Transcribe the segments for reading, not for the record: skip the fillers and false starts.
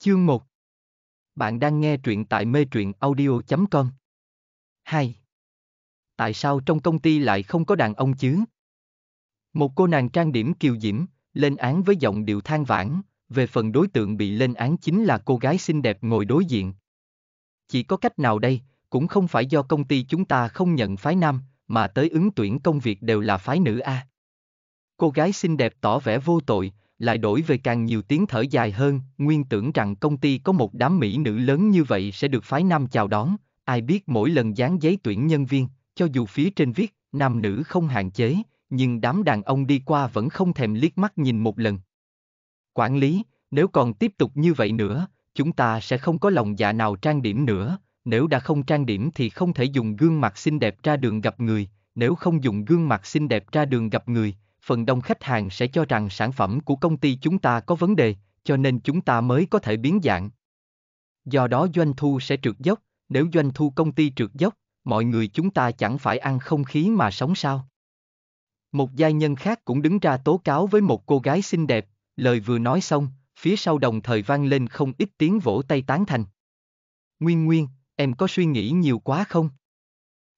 Chương 1. Bạn đang nghe truyện tại metruyenaudio.com. 2. Tại sao trong công ty lại không có đàn ông chứ? Một cô nàng trang điểm kiều diễm, lên án với giọng điệu than vãn, về phần đối tượng bị lên án chính là cô gái xinh đẹp ngồi đối diện. Chỉ có cách nào đây, cũng không phải do công ty chúng ta không nhận phái nam, mà tới ứng tuyển công việc đều là phái nữ a. Cô gái xinh đẹp tỏ vẻ vô tội, lại đổi về càng nhiều tiếng thở dài hơn, nguyên tưởng rằng công ty có một đám mỹ nữ lớn như vậy sẽ được phái nam chào đón, ai biết mỗi lần dán giấy tuyển nhân viên, cho dù phía trên viết, nam nữ không hạn chế, nhưng đám đàn ông đi qua vẫn không thèm liếc mắt nhìn một lần. Quản lý, nếu còn tiếp tục như vậy nữa, chúng ta sẽ không có lòng dạ nào trang điểm nữa, nếu đã không trang điểm thì không thể dùng gương mặt xinh đẹp ra đường gặp người, nếu không dùng gương mặt xinh đẹp ra đường gặp người, phần đông khách hàng sẽ cho rằng sản phẩm của công ty chúng ta có vấn đề, cho nên chúng ta mới có thể biến dạng. Do đó doanh thu sẽ trượt dốc, nếu doanh thu công ty trượt dốc, mọi người chúng ta chẳng phải ăn không khí mà sống sao. Một giai nhân khác cũng đứng ra tố cáo với một cô gái xinh đẹp, lời vừa nói xong, phía sau đồng thời vang lên không ít tiếng vỗ tay tán thành. Nguyên, em có suy nghĩ nhiều quá không?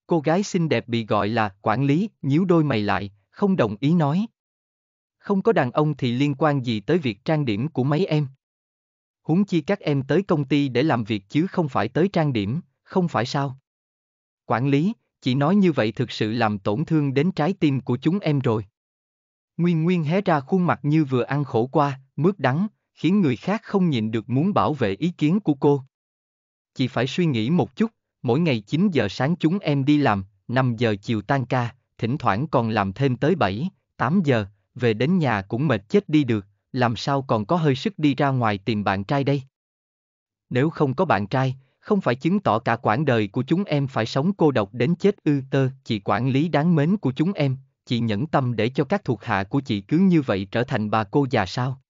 Cô gái xinh đẹp bị gọi là quản lý, nhíu đôi mày lại, không đồng ý nói. Không có đàn ông thì liên quan gì tới việc trang điểm của mấy em? Huống chi các em tới công ty để làm việc chứ không phải tới trang điểm, không phải sao? Quản lý, chị nói như vậy thực sự làm tổn thương đến trái tim của chúng em rồi. Nguyên hé ra khuôn mặt như vừa ăn khổ qua, mướt đắng, khiến người khác không nhịn được muốn bảo vệ ý kiến của cô. Chị phải suy nghĩ một chút, mỗi ngày 9 giờ sáng chúng em đi làm, 5 giờ chiều tan ca, thỉnh thoảng còn làm thêm tới 7, 8 giờ, về đến nhà cũng mệt chết đi được, làm sao còn có hơi sức đi ra ngoài tìm bạn trai đây? Nếu không có bạn trai, không phải chứng tỏ cả quãng đời của chúng em phải sống cô độc đến chết ư? Chị quản lý đáng mến của chúng em, chị nhẫn tâm để cho các thuộc hạ của chị cứ như vậy trở thành bà cô già sao?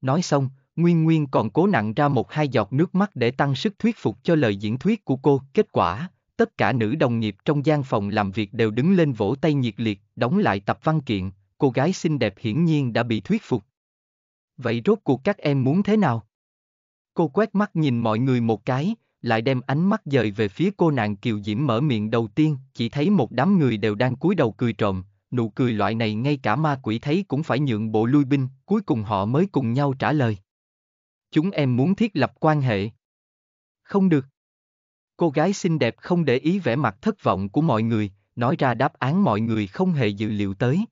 Nói xong, Nguyên còn cố nặn ra một hai giọt nước mắt để tăng sức thuyết phục cho lời diễn thuyết của cô. Kết quả, tất cả nữ đồng nghiệp trong gian phòng làm việc đều đứng lên vỗ tay nhiệt liệt, đóng lại tập văn kiện, cô gái xinh đẹp hiển nhiên đã bị thuyết phục. Vậy rốt cuộc các em muốn thế nào? Cô quét mắt nhìn mọi người một cái, lại đem ánh mắt dời về phía cô nàng kiều diễm mở miệng đầu tiên, chỉ thấy một đám người đều đang cúi đầu cười trộm, nụ cười loại này ngay cả ma quỷ thấy cũng phải nhượng bộ lui binh, cuối cùng họ mới cùng nhau trả lời. Chúng em muốn thiết lập quan hệ. Không được. Cô gái xinh đẹp không để ý vẻ mặt thất vọng của mọi người, nói ra đáp án mọi người không hề dự liệu tới.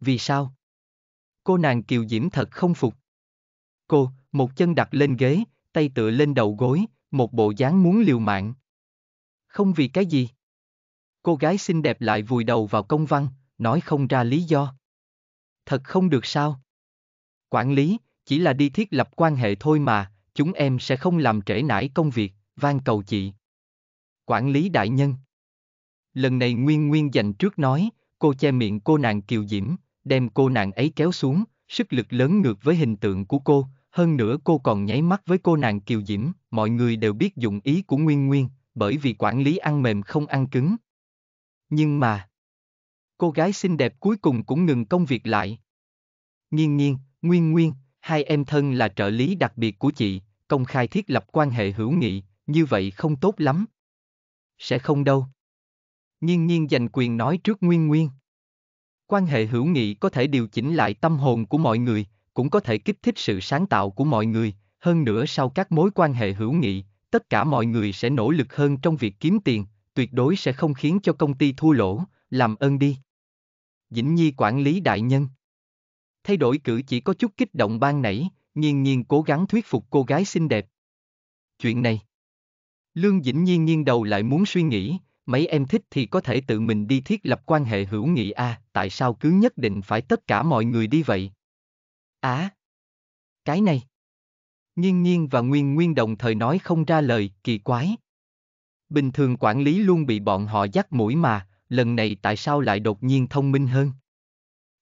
Vì sao? Cô nàng kiều diễm thật không phục. Cô, một chân đặt lên ghế, tay tựa lên đầu gối, một bộ dáng muốn liều mạng. Không vì cái gì? Cô gái xinh đẹp lại vùi đầu vào công văn, nói không ra lý do. Thật không được sao? Quản lý, chỉ là đi thiết lập quan hệ thôi mà, chúng em sẽ không làm trễ nải công việc. Van cầu chị. Quản lý đại nhân. Lần này Nguyên giành trước nói, cô che miệng cô nàng kiều diễm, đem cô nàng ấy kéo xuống, sức lực lớn ngược với hình tượng của cô, hơn nữa cô còn nháy mắt với cô nàng kiều diễm, mọi người đều biết dụng ý của Nguyên, bởi vì quản lý ăn mềm không ăn cứng. Nhưng mà, cô gái xinh đẹp cuối cùng cũng ngừng công việc lại. Nhiên, Nguyên, hai em thân là trợ lý đặc biệt của chị, công khai thiết lập quan hệ hữu nghị. Như vậy không tốt lắm. Sẽ không đâu. Nhiên giành quyền nói trước Nguyên. Quan hệ hữu nghị có thể điều chỉnh lại tâm hồn của mọi người, cũng có thể kích thích sự sáng tạo của mọi người. Hơn nữa sau các mối quan hệ hữu nghị, tất cả mọi người sẽ nỗ lực hơn trong việc kiếm tiền, tuyệt đối sẽ không khiến cho công ty thua lỗ, làm ơn đi. Dĩnh Nhi quản lý đại nhân. Thay đổi cử chỉ có chút kích động ban nãy, Nhiên cố gắng thuyết phục cô gái xinh đẹp. Chuyện này. Lương Dĩnh Nhi nghiêng đầu lại muốn suy nghĩ, mấy em thích thì có thể tự mình đi thiết lập quan hệ hữu nghị a, tại sao cứ nhất định phải tất cả mọi người đi vậy? Cái này. Nhiên và Nguyên đồng thời nói không ra lời, kỳ quái. Bình thường quản lý luôn bị bọn họ dắt mũi mà, lần này tại sao lại đột nhiên thông minh hơn?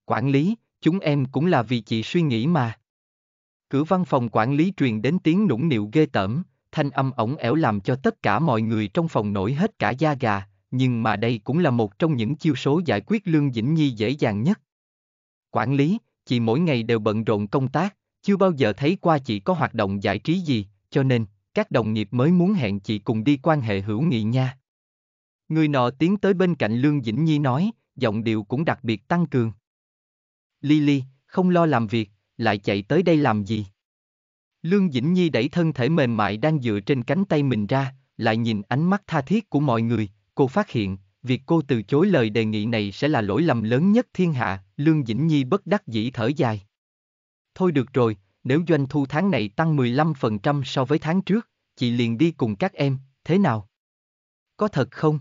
Quản lý, chúng em cũng là vì chị suy nghĩ mà. Cửa văn phòng quản lý truyền đến tiếng nũng nịu ghê tởm. Thanh âm ổng ẻo làm cho tất cả mọi người trong phòng nổi hết cả da gà, nhưng mà đây cũng là một trong những chiêu số giải quyết Lương Dĩnh Nhi dễ dàng nhất. Quản lý, chị mỗi ngày đều bận rộn công tác, chưa bao giờ thấy qua chị có hoạt động giải trí gì, cho nên, các đồng nghiệp mới muốn hẹn chị cùng đi quan hệ hữu nghị nha. Người nọ tiến tới bên cạnh Lương Dĩnh Nhi nói, giọng điệu cũng đặc biệt tăng cường. Lily, không lo làm việc, lại chạy tới đây làm gì? Lương Dĩnh Nhi đẩy thân thể mềm mại đang dựa trên cánh tay mình ra, lại nhìn ánh mắt tha thiết của mọi người, cô phát hiện, việc cô từ chối lời đề nghị này sẽ là lỗi lầm lớn nhất thiên hạ. Lương Dĩnh Nhi bất đắc dĩ thở dài. Thôi được rồi, nếu doanh thu tháng này tăng 15% so với tháng trước, chị liền đi cùng các em, thế nào? Có thật không?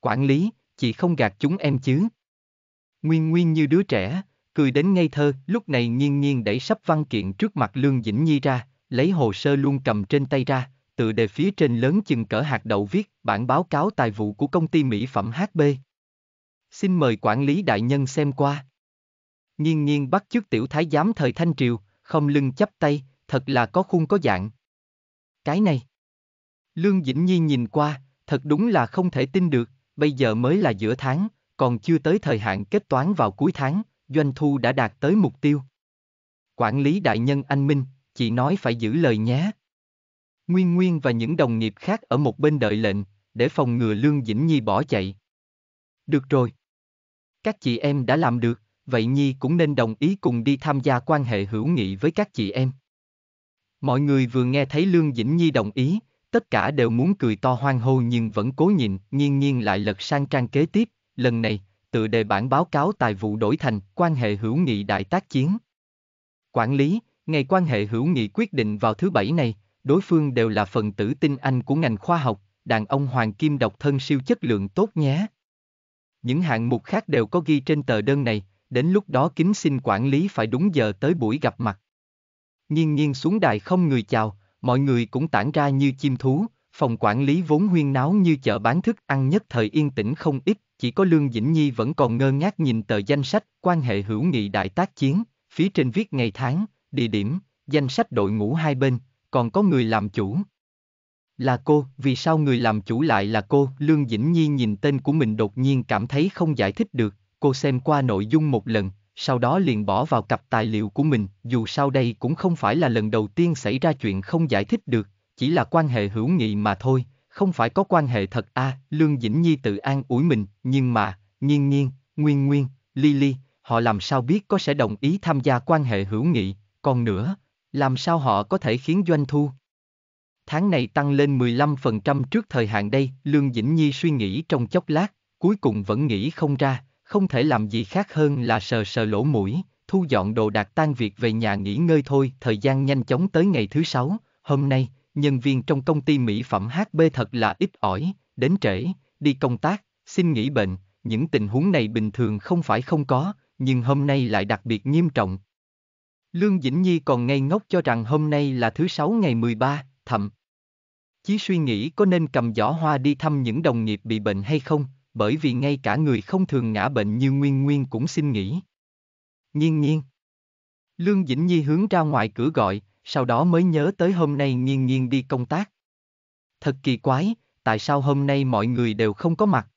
Quản lý, chị không gạt chúng em chứ? Nguyên Nguyên như đứa trẻ, cười đến ngây thơ, lúc này Nghiên Nghiên đẩy sắp văn kiện trước mặt Lương Dĩnh Nhi ra, lấy hồ sơ luôn cầm trên tay ra, tựa đề phía trên lớn chừng cỡ hạt đậu viết bản báo cáo tài vụ của công ty mỹ phẩm HB. Xin mời quản lý đại nhân xem qua. Nghiên Nghiên bắt chước tiểu thái giám thời Thanh Triều, không lưng chắp tay, thật là có khuôn có dạng. Cái này. Lương Dĩnh Nhi nhìn qua, thật đúng là không thể tin được, bây giờ mới là giữa tháng, còn chưa tới thời hạn kết toán vào cuối tháng, doanh thu đã đạt tới mục tiêu. Quản lý đại nhân anh minh, chị nói phải giữ lời nhé. Nguyên Nguyên và những đồng nghiệp khác ở một bên đợi lệnh, để phòng ngừa Lương Dĩnh Nhi bỏ chạy. Được rồi. Các chị em đã làm được, vậy Nhi cũng nên đồng ý cùng đi tham gia quan hệ hữu nghị với các chị em. Mọi người vừa nghe thấy Lương Dĩnh Nhi đồng ý, tất cả đều muốn cười to hoan hô nhưng vẫn cố nhịn. Nghiên Nghiên lại lật sang trang kế tiếp, lần này, tựa đề bản báo cáo tài vụ đổi thành quan hệ hữu nghị đại tác chiến. Quản lý, ngày quan hệ hữu nghị quyết định vào thứ Bảy này, đối phương đều là phần tử tinh anh của ngành khoa học, đàn ông hoàng kim độc thân siêu chất lượng tốt nhé. Những hạng mục khác đều có ghi trên tờ đơn này, đến lúc đó kính xin quản lý phải đúng giờ tới buổi gặp mặt. Nghiên Nghiên xuống đài không người chào, mọi người cũng tản ra như chim thú, phòng quản lý vốn huyên náo như chợ bán thức ăn nhất thời yên tĩnh không ít, chỉ có Lương Dĩnh Nhi vẫn còn ngơ ngác nhìn tờ danh sách quan hệ hữu nghị đại tác chiến, phía trên viết ngày tháng, địa điểm, danh sách đội ngũ hai bên, còn có người làm chủ. Là cô, vì sao người làm chủ lại là cô? Lương Dĩnh Nhi nhìn tên của mình đột nhiên cảm thấy không giải thích được, cô xem qua nội dung một lần, sau đó liền bỏ vào cặp tài liệu của mình, dù sao đây cũng không phải là lần đầu tiên xảy ra chuyện không giải thích được, chỉ là quan hệ hữu nghị mà thôi, không phải có quan hệ thật à. Lương Dĩnh Nhi tự an ủi mình, nhưng mà, Nghiên Nghiên, Nguyên Nguyên, Lily, họ làm sao biết có sẽ đồng ý tham gia quan hệ hữu nghị, còn nữa, làm sao họ có thể khiến doanh thu tháng này tăng lên 15% trước thời hạn đây? Lương Dĩnh Nhi suy nghĩ trong chốc lát, cuối cùng vẫn nghĩ không ra, không thể làm gì khác hơn là sờ sờ lỗ mũi, thu dọn đồ đạc tan việc về nhà nghỉ ngơi thôi. Thời gian nhanh chóng tới ngày thứ Sáu, hôm nay, nhân viên trong công ty mỹ phẩm HB thật là ít ỏi, đến trễ, đi công tác, xin nghỉ bệnh, những tình huống này bình thường không phải không có, nhưng hôm nay lại đặc biệt nghiêm trọng. Lương Dĩnh Nhi còn ngây ngốc cho rằng hôm nay là thứ Sáu ngày 13, thậm chí suy nghĩ có nên cầm giỏ hoa đi thăm những đồng nghiệp bị bệnh hay không, bởi vì ngay cả người không thường ngã bệnh như Nguyên Nguyên cũng xin nghỉ. Nghiên Nghiên. Lương Dĩnh Nhi hướng ra ngoài cửa gọi, sau đó mới nhớ tới hôm nay Nghiên Nghiên đi công tác. Thật kỳ quái, tại sao hôm nay mọi người đều không có mặt?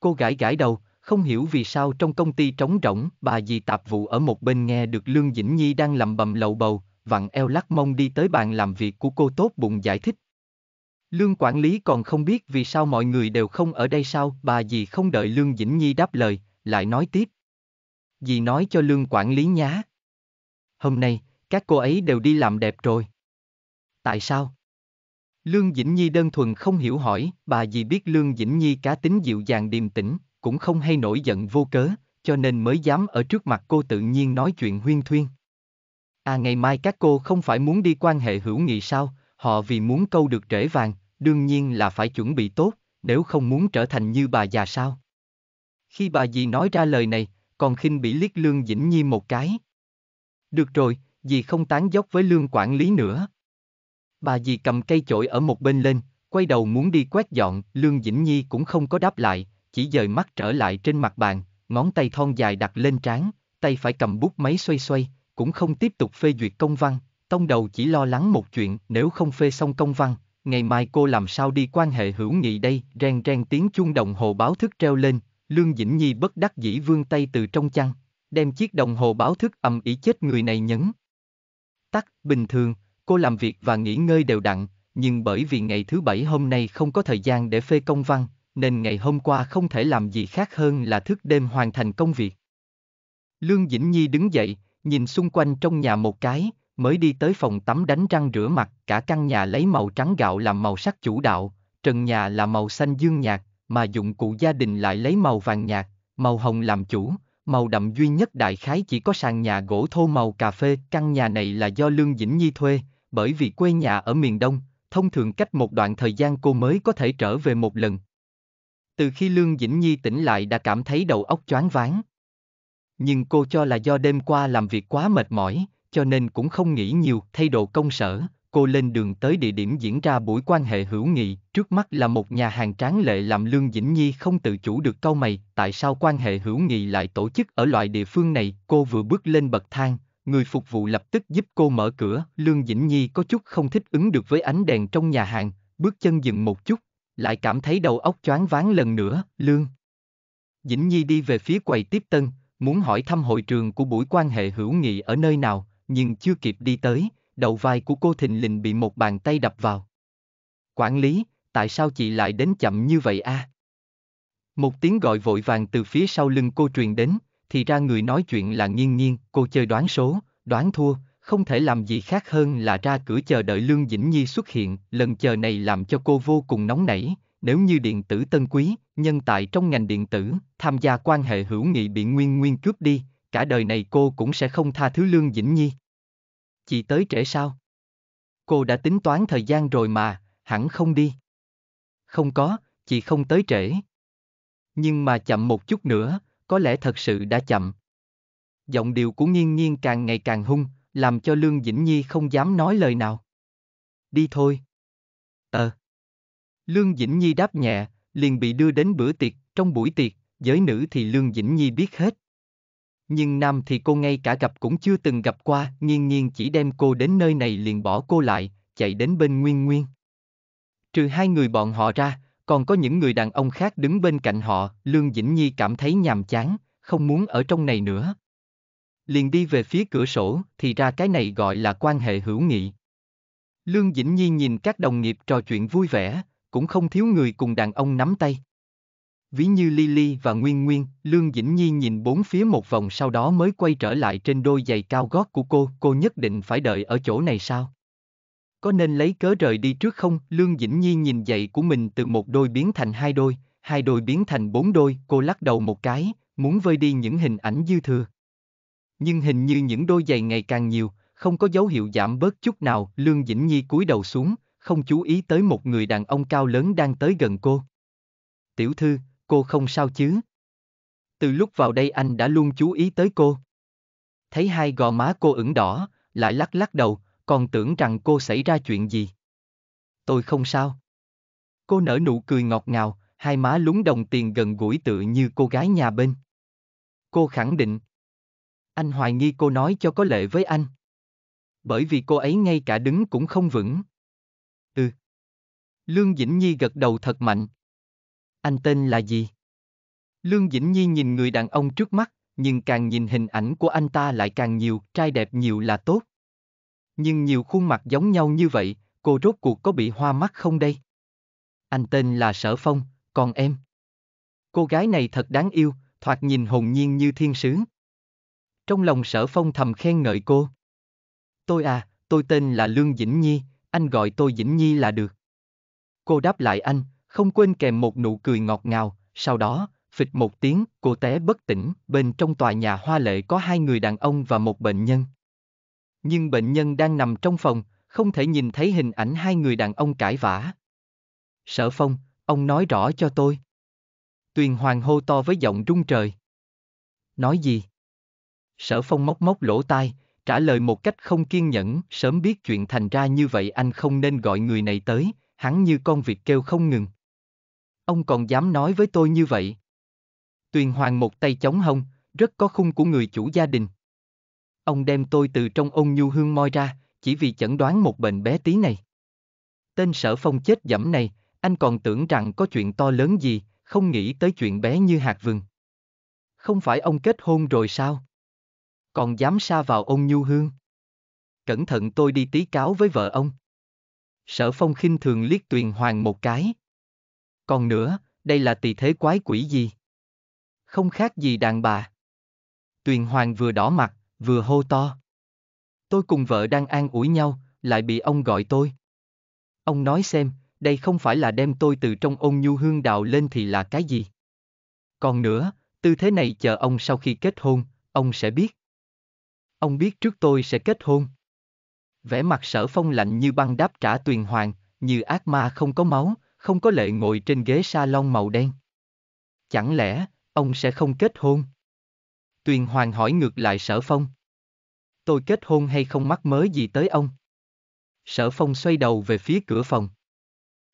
Cô gãi gãi đầu, không hiểu vì sao trong công ty trống rỗng. Bà dì tạp vụ ở một bên nghe được Lương Dĩnh Nhi đang lầm bầm lầu bầu, vặn eo lắc mông đi tới bàn làm việc của cô, tốt bụng giải thích. Lương quản lý còn không biết vì sao mọi người đều không ở đây sao? Bà dì không đợi Lương Dĩnh Nhi đáp lời, lại nói tiếp. Dì nói cho Lương quản lý nhá. Hôm nay, các cô ấy đều đi làm đẹp rồi. Tại sao? Lương Dĩnh Nhi đơn thuần không hiểu hỏi. Bà dì biết Lương Dĩnh Nhi cá tính dịu dàng điềm tĩnh, cũng không hay nổi giận vô cớ, cho nên mới dám ở trước mặt cô tự nhiên nói chuyện huyên thuyên. À, ngày mai các cô không phải muốn đi quan hệ hữu nghị sao? Họ vì muốn câu được rễ vàng, đương nhiên là phải chuẩn bị tốt, nếu không muốn trở thành như bà già sao? Khi bà dì nói ra lời này, còn khinh bỉ liếc Lương Dĩnh Nhi một cái. Được rồi, dì không tán dốc với Lương quản lý nữa. Bà dì cầm cây chổi ở một bên lên, quay đầu muốn đi quét dọn. Lương Dĩnh Nhi cũng không có đáp lại, chỉ dời mắt trở lại trên mặt bàn, ngón tay thon dài đặt lên trán, tay phải cầm bút máy xoay xoay, cũng không tiếp tục phê duyệt công văn. Trong đầu chỉ lo lắng một chuyện, nếu không phê xong công văn, ngày mai cô làm sao đi quan hệ hữu nghị đây? Reng reng tiếng chuông đồng hồ báo thức treo lên, Lương Dĩnh Nhi bất đắc dĩ vươn tay từ trong chăn, đem chiếc đồng hồ báo thức ầm ĩ chết người này nhấn tắc, bình thường, cô làm việc và nghỉ ngơi đều đặn, nhưng bởi vì ngày thứ bảy hôm nay không có thời gian để phê công văn, nên ngày hôm qua không thể làm gì khác hơn là thức đêm hoàn thành công việc. Lương Dĩnh Nhi đứng dậy, nhìn xung quanh trong nhà một cái, mới đi tới phòng tắm đánh răng rửa mặt. Cả căn nhà lấy màu trắng gạo làm màu sắc chủ đạo, trần nhà là màu xanh dương nhạt, mà dụng cụ gia đình lại lấy màu vàng nhạt, màu hồng làm chủ. Màu đậm duy nhất đại khái chỉ có sàn nhà gỗ thô màu cà phê. Căn nhà này là do Lương Dĩnh Nhi thuê, bởi vì quê nhà ở miền Đông, thông thường cách một đoạn thời gian cô mới có thể trở về một lần. Từ khi Lương Dĩnh Nhi tỉnh lại đã cảm thấy đầu óc choáng váng. Nhưng cô cho là do đêm qua làm việc quá mệt mỏi, cho nên cũng không nghĩ nhiều. Thay đồ công sở, cô lên đường tới địa điểm diễn ra buổi quan hệ hữu nghị. Trước mắt là một nhà hàng tráng lệ làm Lương Dĩnh Nhi không tự chủ được cau mày. Tại sao quan hệ hữu nghị lại tổ chức ở loại địa phương này? Cô vừa bước lên bậc thang, người phục vụ lập tức giúp cô mở cửa. Lương Dĩnh Nhi có chút không thích ứng được với ánh đèn trong nhà hàng, bước chân dừng một chút, lại cảm thấy đầu óc choáng váng lần nữa. Lương Dĩnh Nhi đi về phía quầy tiếp tân, muốn hỏi thăm hội trường của buổi quan hệ hữu nghị ở nơi nào, nhưng chưa kịp đi tới, đầu vai của cô thình lình bị một bàn tay đập vào. Quản lý, tại sao chị lại đến chậm như vậy a? Một tiếng gọi vội vàng từ phía sau lưng cô truyền đến, thì ra người nói chuyện là Nghiên Nghiên. Cô chơi đoán số, đoán thua, không thể làm gì khác hơn là ra cửa chờ đợi Lương Dĩnh Nhi xuất hiện. Lần chờ này làm cho cô vô cùng nóng nảy. Nếu như điện tử tân quý, nhân tài trong ngành điện tử, tham gia quan hệ hữu nghị bị Nguyên cướp đi, cả đời này cô cũng sẽ không tha thứ Lương Dĩnh Nhi. Chị tới trễ sao? Cô đã tính toán thời gian rồi mà, hẳn không đi. Không có, chị không tới trễ. Nhưng mà chậm một chút nữa, có lẽ thật sự đã chậm. Giọng điệu của Nghiên Nghiên càng ngày càng hung, làm cho Lương Dĩnh Nhi không dám nói lời nào. Đi thôi. Lương Dĩnh Nhi đáp nhẹ, liền bị đưa đến bữa tiệc. Trong buổi tiệc, giới nữ thì Lương Dĩnh Nhi biết hết, nhưng nam thì cô ngay cả gặp cũng chưa từng gặp qua. Nghiên Nghiên chỉ đem cô đến nơi này liền bỏ cô lại, chạy đến bên Nguyên Nguyên. Trừ hai người bọn họ ra, còn có những người đàn ông khác đứng bên cạnh họ. Lương Dĩnh Nhi cảm thấy nhàm chán, không muốn ở trong này nữa, liền đi về phía cửa sổ. Thì ra cái này gọi là quan hệ hữu nghị. Lương Dĩnh Nhi nhìn các đồng nghiệp trò chuyện vui vẻ, cũng không thiếu người cùng đàn ông nắm tay. Ví như Lily và Nguyên Nguyên. Lương Dĩnh Nhi nhìn bốn phía một vòng, sau đó mới quay trở lại trên đôi giày cao gót của cô. Cô nhất định phải đợi ở chỗ này sao? Có nên lấy cớ rời đi trước không? Lương Dĩnh Nhi nhìn giày của mình từ một đôi biến thành hai đôi, hai đôi biến thành bốn đôi. Cô lắc đầu một cái, muốn vơi đi những hình ảnh dư thừa. Nhưng hình như những đôi giày ngày càng nhiều, không có dấu hiệu giảm bớt chút nào. Lương Dĩnh Nhi cúi đầu xuống, không chú ý tới một người đàn ông cao lớn đang tới gần cô. Tiểu thư, cô không sao chứ? Từ lúc vào đây anh đã luôn chú ý tới cô. Thấy hai gò má cô ửng đỏ, lại lắc lắc đầu, còn tưởng rằng cô xảy ra chuyện gì. Tôi không sao. Cô nở nụ cười ngọt ngào, hai má lúng đồng tiền gần gũi tựa như cô gái nhà bên. Cô khẳng định. Anh hoài nghi cô nói cho có lệ với anh. Bởi vì cô ấy ngay cả đứng cũng không vững. Lương Dĩnh Nhi gật đầu thật mạnh. Anh tên là gì? Lương Dĩnh Nhi nhìn người đàn ông trước mắt, nhưng càng nhìn hình ảnh của anh ta lại càng nhiều. Trai đẹp nhiều là tốt, nhưng nhiều khuôn mặt giống nhau như vậy, cô rốt cuộc có bị hoa mắt không đây? Anh tên là Sở Phong, còn em? Cô gái này thật đáng yêu, thoạt nhìn hồn nhiên như thiên sứ. Trong lòng Sở Phong thầm khen ngợi cô. Tôi tên là Lương Dĩnh Nhi, anh gọi tôi Dĩnh Nhi là được. Cô đáp lại anh, không quên kèm một nụ cười ngọt ngào. Sau đó, phịch một tiếng, cô té bất tỉnh. Bên trong tòa nhà hoa lệ có hai người đàn ông và một bệnh nhân. Nhưng bệnh nhân đang nằm trong phòng, không thể nhìn thấy hình ảnh hai người đàn ông cãi vã. Sở Phong, ông nói rõ cho tôi. Tuyền Hoàng hô to với giọng rung trời. Nói gì? Sở Phong móc lỗ tai, trả lời một cách không kiên nhẫn. Sớm biết chuyện thành ra như vậy anh không nên gọi người này tới. Hắn như con vịt kêu không ngừng. Ông còn dám nói với tôi như vậy? Tuyền Hoàng một tay chống hông, rất có khung của người chủ gia đình. Ông đem tôi từ trong ôn nhu hương moi ra, chỉ vì chẩn đoán một bệnh bé tí này. Tên Sở Phong chết dẫm này, anh còn tưởng rằng có chuyện to lớn gì, không nghĩ tới chuyện bé như hạt vừng. Không phải ông kết hôn rồi sao? Còn dám sa vào ôn nhu hương? cẩn thận tôi đi tí cáo với vợ ông. Sở Phong khinh thường liếc Tuyền Hoàng một cái. Còn nữa, đây là tỳ thế quái quỷ gì? Không khác gì đàn bà. Tuyền Hoàng vừa đỏ mặt, vừa hô to. Tôi cùng vợ đang an ủi nhau, lại bị ông gọi tôi. Ông nói xem, đây không phải là đem tôi từ trong ôn nhu hương đào lên thì là cái gì? Còn nữa, tư thế này chờ ông sau khi kết hôn, ông sẽ biết. Ông biết trước tôi sẽ kết hôn. Vẻ mặt Sở Phong lạnh như băng đáp trả Tuyền Hoàng, như ác ma không có máu, không có lệ ngồi trên ghế salon màu đen. Chẳng lẽ, ông sẽ không kết hôn? Tuyền Hoàng hỏi ngược lại Sở Phong. Tôi kết hôn hay không mắc mớ gì tới ông? Sở Phong xoay đầu về phía cửa phòng.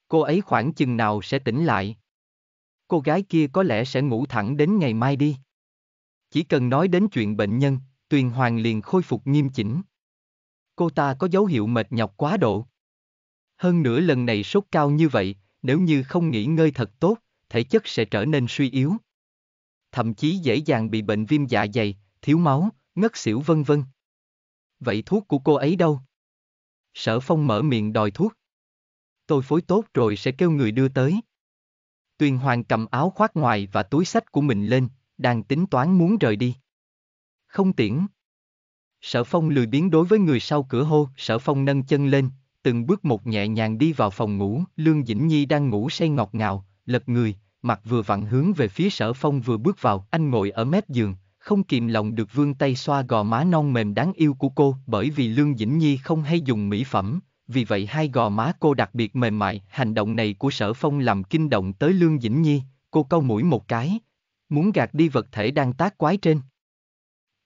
Cô ấy khoảng chừng nào sẽ tỉnh lại? Cô gái kia có lẽ sẽ ngủ thẳng đến ngày mai đi. Chỉ cần nói đến chuyện bệnh nhân, Tuyền Hoàng liền khôi phục nghiêm chỉnh. Cô ta có dấu hiệu mệt nhọc quá độ. Hơn nữa lần này sốt cao như vậy, nếu như không nghỉ ngơi thật tốt, thể chất sẽ trở nên suy yếu. Thậm chí dễ dàng bị bệnh viêm dạ dày, thiếu máu, ngất xỉu vân vân. Vậy thuốc của cô ấy đâu? Sở Phong mở miệng đòi thuốc. Tôi phối tốt rồi sẽ kêu người đưa tới. Tuyền Hoàng cầm áo khoác ngoài và túi xách của mình lên, đang tính toán muốn rời đi. Không tiễn. Sở Phong lười biếng đối với người sau cửa hô. Sở Phong nâng chân lên, từng bước một nhẹ nhàng đi vào phòng ngủ. Lương Dĩnh Nhi đang ngủ say ngọt ngào, lật người, mặt vừa vặn hướng về phía Sở Phong vừa bước vào. Anh ngồi ở mép giường, không kìm lòng được vươn tay xoa gò má non mềm đáng yêu của cô. Bởi vì Lương Dĩnh Nhi không hay dùng mỹ phẩm, vì vậy hai gò má cô đặc biệt mềm mại. Hành động này của Sở Phong làm kinh động tới Lương Dĩnh Nhi. Cô cau mũi một cái, muốn gạt đi vật thể đang tác quái trên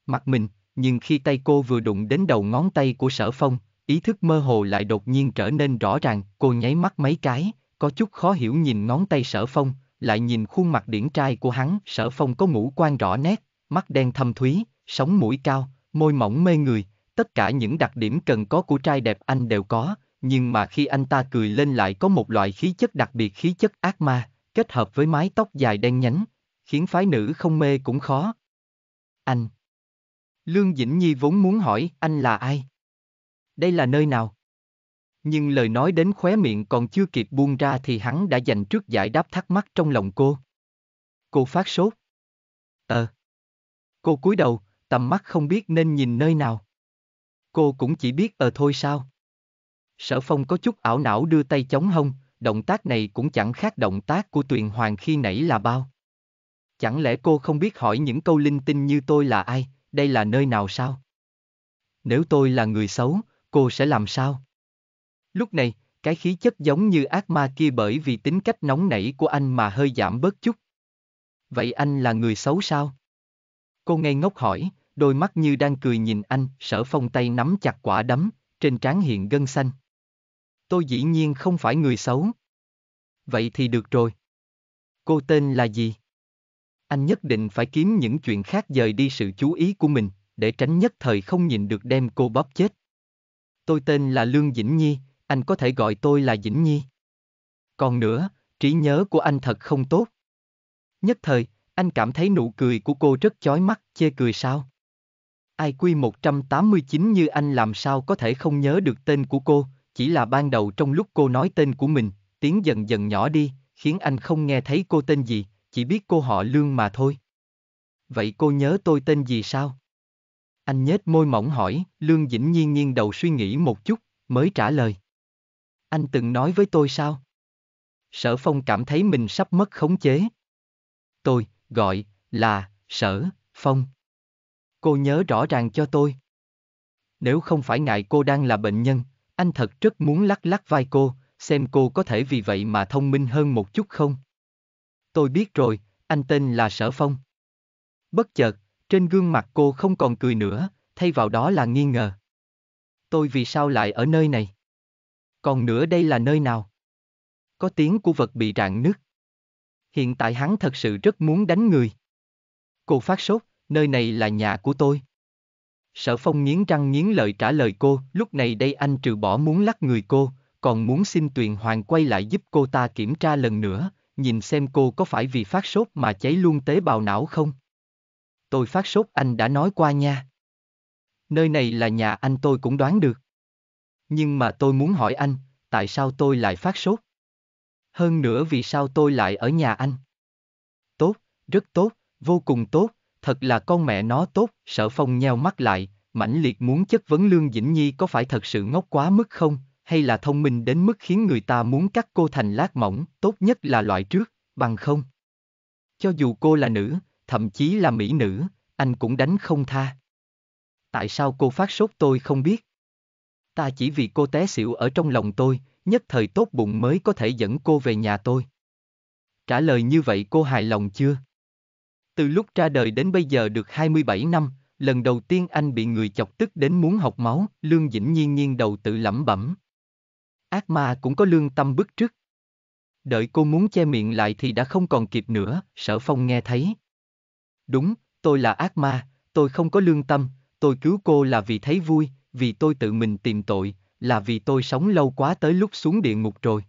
mặt mình. Nhưng khi tay cô vừa đụng đến đầu ngón tay của Sở Phong, ý thức mơ hồ lại đột nhiên trở nên rõ ràng. Cô nháy mắt mấy cái, có chút khó hiểu nhìn ngón tay Sở Phong, lại nhìn khuôn mặt điển trai của hắn. Sở Phong có ngũ quan rõ nét, mắt đen thâm thúy, sống mũi cao, môi mỏng mê người. Tất cả những đặc điểm cần có của trai đẹp anh đều có, nhưng mà khi anh ta cười lên lại có một loại khí chất đặc biệt, khí chất ác ma, kết hợp với mái tóc dài đen nhánh, khiến phái nữ không mê cũng khó. Anh. Lương Dĩnh Nhi vốn muốn hỏi anh là ai? Đây là nơi nào? Nhưng lời nói đến khóe miệng còn chưa kịp buông ra thì hắn đã dành trước giải đáp thắc mắc trong lòng cô. Cô phát sốt. Cô cúi đầu, tầm mắt không biết nên nhìn nơi nào. Cô cũng chỉ biết thôi sao. Sở Phong có chút ảo não đưa tay chống hông, động tác này cũng chẳng khác động tác của Tuyền Hoàng khi nãy là bao. Chẳng lẽ cô không biết hỏi những câu linh tinh như tôi là ai, đây là nơi nào sao? Nếu tôi là người xấu, cô sẽ làm sao? Lúc này, cái khí chất giống như ác ma kia bởi vì tính cách nóng nảy của anh mà hơi giảm bớt chút. Vậy anh là người xấu sao? Cô ngây ngốc hỏi, đôi mắt như đang cười nhìn anh. Sở Phong tay nắm chặt quả đấm, trên trán hiện gân xanh. Tôi dĩ nhiên không phải người xấu. Vậy thì được rồi. Cô tên là gì? Anh nhất định phải kiếm những chuyện khác dời đi sự chú ý của mình, để tránh nhất thời không nhìn được đem cô bóp chết. Tôi tên là Lương Dĩnh Nhi, anh có thể gọi tôi là Dĩnh Nhi. Còn nữa, trí nhớ của anh thật không tốt. Nhất thời, anh cảm thấy nụ cười của cô rất chói mắt. Chê cười sao? IQ 189 như anh làm sao có thể không nhớ được tên của cô, chỉ là ban đầu trong lúc cô nói tên của mình, tiếng dần dần nhỏ đi, khiến anh không nghe thấy cô tên gì, chỉ biết cô họ Lương mà thôi. Vậy cô nhớ tôi tên gì sao? Anh nhếch môi mỏng hỏi. Lương Dĩnh Nhi nghiêng đầu suy nghĩ một chút, mới trả lời. Anh từng nói với tôi sao? Sở Phong cảm thấy mình sắp mất khống chế. Tôi gọi là Sở Phong. Cô nhớ rõ ràng cho tôi. Nếu không phải ngại cô đang là bệnh nhân, anh thật rất muốn lắc lắc vai cô, xem cô có thể vì vậy mà thông minh hơn một chút không? Tôi biết rồi, anh tên là Sở Phong. Bất chợt, trên gương mặt cô không còn cười nữa, thay vào đó là nghi ngờ. Tôi vì sao lại ở nơi này? Còn nữa đây là nơi nào? Có tiếng của vật bị rạn nứt. Hiện tại hắn thật sự rất muốn đánh người. Cô phát sốt, nơi này là nhà của tôi. Sở Phong nghiến răng nghiến lợi trả lời cô. Lúc này đây anh trừ bỏ muốn lắc người cô, còn muốn xin Tuyền Hoàng quay lại giúp cô ta kiểm tra lần nữa, nhìn xem cô có phải vì phát sốt mà cháy luôn tế bào não không. Tôi phát sốt anh đã nói qua nha. Nơi này là nhà anh tôi cũng đoán được. Nhưng mà tôi muốn hỏi anh, tại sao tôi lại phát sốt? Hơn nữa vì sao tôi lại ở nhà anh? Tốt, rất tốt, vô cùng tốt, thật là con mẹ nó tốt. Sở Phong nheo mắt lại, mãnh liệt muốn chất vấn Lương Dĩnh Nhi có phải thật sự ngốc quá mức không, hay là thông minh đến mức khiến người ta muốn cắt cô thành lát mỏng. Tốt nhất là loại trước, bằng không, cho dù cô là nữ, thậm chí là mỹ nữ, anh cũng đánh không tha. Tại sao cô phát sốt tôi không biết. Ta chỉ vì cô té xỉu ở trong lòng tôi, nhất thời tốt bụng mới có thể dẫn cô về nhà tôi. Trả lời như vậy cô hài lòng chưa? Từ lúc ra đời đến bây giờ được 27 năm, lần đầu tiên anh bị người chọc tức đến muốn học máu. Lương Dĩnh Nhi nghiêng đầu tự lẩm bẩm. Ác ma cũng có lương tâm bức trước. Đợi cô muốn che miệng lại thì đã không còn kịp nữa. Sở Phong nghe thấy. Đúng, tôi là ác ma, tôi không có lương tâm, tôi cứu cô là vì thấy vui, vì tôi tự mình tìm tội, là vì tôi sống lâu quá tới lúc xuống địa ngục rồi.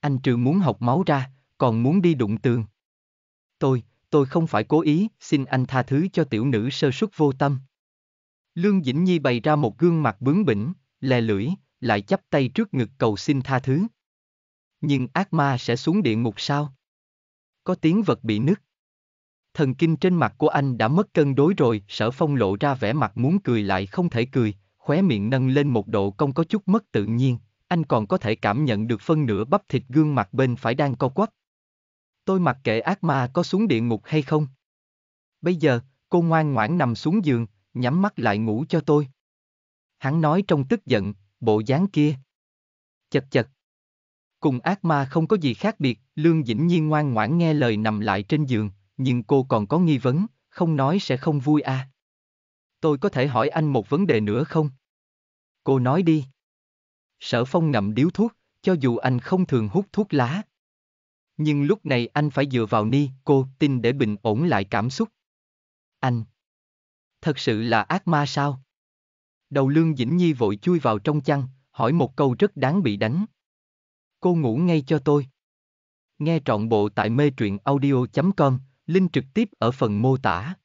Anh trừ muốn học máu ra, còn muốn đi đụng tường. Tôi không phải cố ý, xin anh tha thứ cho tiểu nữ sơ suất vô tâm. Lương Dĩnh Nhi bày ra một gương mặt bướng bỉnh, lè lưỡi, lại chắp tay trước ngực cầu xin tha thứ. Nhưng ác ma sẽ xuống địa ngục sao? Có tiếng vật bị nứt. Thần kinh trên mặt của anh đã mất cân đối rồi. Sở Phong lộ ra vẻ mặt muốn cười lại không thể cười, khóe miệng nâng lên một độ cong có chút mất tự nhiên. Anh còn có thể cảm nhận được phân nửa bắp thịt gương mặt bên phải đang co quắp. Tôi mặc kệ ác ma có xuống địa ngục hay không. Bây giờ, cô ngoan ngoãn nằm xuống giường, nhắm mắt lại ngủ cho tôi. Hắn nói trong tức giận, bộ dáng kia. Chật chật. Cùng ác ma không có gì khác biệt. Lương Dĩnh Nhi ngoan ngoãn nghe lời nằm lại trên giường. Nhưng cô còn có nghi vấn, không nói sẽ không vui à. Tôi có thể hỏi anh một vấn đề nữa không? Cô nói đi. Sở Phong ngậm điếu thuốc, cho dù anh không thường hút thuốc lá. Nhưng lúc này anh phải dựa vào ni cô tin để bình ổn lại cảm xúc. Anh thật sự là ác ma sao? Đầu Lương Dĩnh Nhi vội chui vào trong chăn, hỏi một câu rất đáng bị đánh. Cô ngủ ngay cho tôi. Nghe trọn bộ tại metruyenaudio.com, link trực tiếp ở phần mô tả.